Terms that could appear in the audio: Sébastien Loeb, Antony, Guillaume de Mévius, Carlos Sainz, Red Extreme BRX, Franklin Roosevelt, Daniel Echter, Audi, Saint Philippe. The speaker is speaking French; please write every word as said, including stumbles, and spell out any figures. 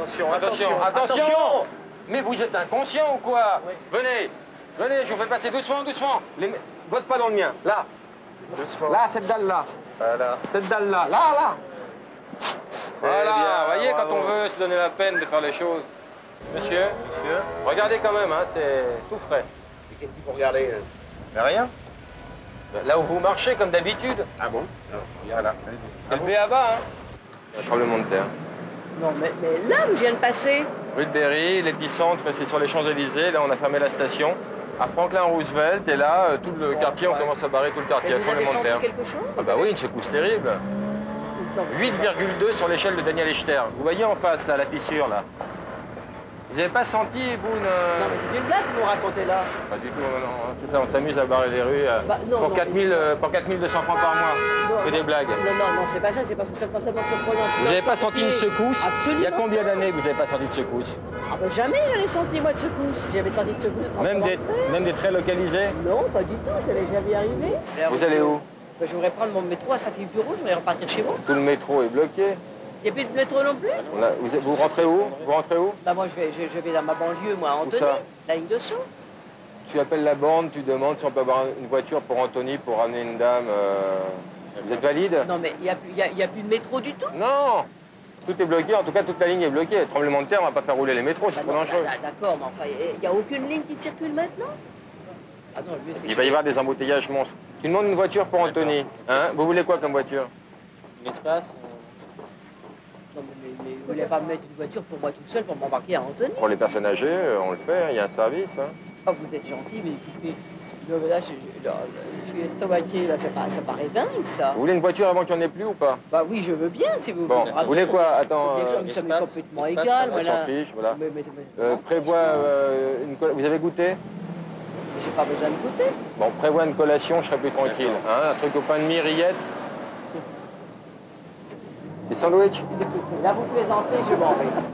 Attention, attention, attention, attention. Mais vous êtes inconscient ou quoi? Oui. Venez, venez, je vous fais passer doucement, doucement. Les... Votre pas dans le mien, là. Doucement. Là, cette dalle-là. Voilà. Cette dalle-là, là, là. Voilà, bien, voyez, bravo. Quand on veut se donner la peine de faire les choses. Monsieur, Monsieur. Regardez quand même, hein, c'est tout frais. Et qu'est-ce qu'il faut regarder? Mais rien. Là où vous marchez, comme d'habitude. Ah bon? Voilà. C'est le B A B A, hein. Un tremblement de terre. Non, mais, mais là où je viens de passer. Rue de Berry, l'épicentre, c'est sur les Champs-Élysées. Là, on a fermé la station. À Franklin Roosevelt, et là, tout le ouais, quartier, ouais. on commence à barrer tout le quartier. Un tremblement de terre. Quelque chose? Ah bah oui, une secousse terrible. huit virgule deux sur l'échelle de Daniel Echter. Vous voyez en face, là, la fissure, là. Vous n'avez pas senti, vous, une... Non, mais c'est une blague que vous racontez, là. Pas du tout, non. C'est ça, on s'amuse à barrer les rues bah, non, pour quatre mille deux cents francs par mois. C'est des blagues. Non, non, non, c'est pas ça, c'est parce que ça me semble tellement surprenant. Vous n'avez pas senti une secousse? Absolument. Il y a combien d'années que vous n'avez pas senti de secousse? Ah ben jamais j'avais senti, moi, de secousse. J'avais senti de secousse de même des, même des traits localisés? Non, pas du tout, ça n'avait jamais arrivé. Vous allez où? Ben, je voudrais prendre mon métro à Saint Philippe je voudrais repartir chez vous. Tout le métro est bloqué. Il n'y a plus de métro non plus. Là, vous, vous rentrez où? Vous rentrez où? Bah moi je vais, je, je vais dans ma banlieue, moi, à Antony, la ligne de Sceaux. Tu appelles la bande, tu demandes si on peut avoir une voiture pour Antony, pour ramener une dame. Euh... Vous êtes valide? Non mais il n'y a, y a, y a plus de métro du tout. Non. Tout est bloqué, en tout cas toute la ligne est bloquée. Tremblement de terre, on ne va pas faire rouler les métros, c'est bah trop dangereux. D'accord, mais enfin, il n'y a aucune ligne qui circule maintenant. Ah non, le mieux, il va y avoir des embouteillages monstres. Tu demandes une voiture pour Antony. Hein? Vous voulez quoi comme voiture? Une espace? Non, mais, mais, mais vous voulez pas me mettre une voiture pour moi toute seule pour m'embarquer à Antony? Pour les personnes âgées, on le fait, il y a un service. Hein. Oh, vous êtes gentil, mais écoutez, non, mais là, je, je, là, je suis estomaqué, là, ça, ça paraît dingue, ça. Vous voulez une voiture avant qu'il n'y en ait plus ou pas? Bah oui, je veux bien, si vous voulez. Bon, vous voulez quoi? Attends, euh, nous sommes complètement égales, voilà. On s'en fiche, voilà. Mais, mais, mais, euh, prévois euh, une collation. Vous avez goûté? J'ai pas besoin de goûter. Bon, prévois une collation, je serai plus tranquille. Hein, un truc au pain de mie, rillette. Des sandwichs? Écoutez, là vous plaisantez, je m'en vais.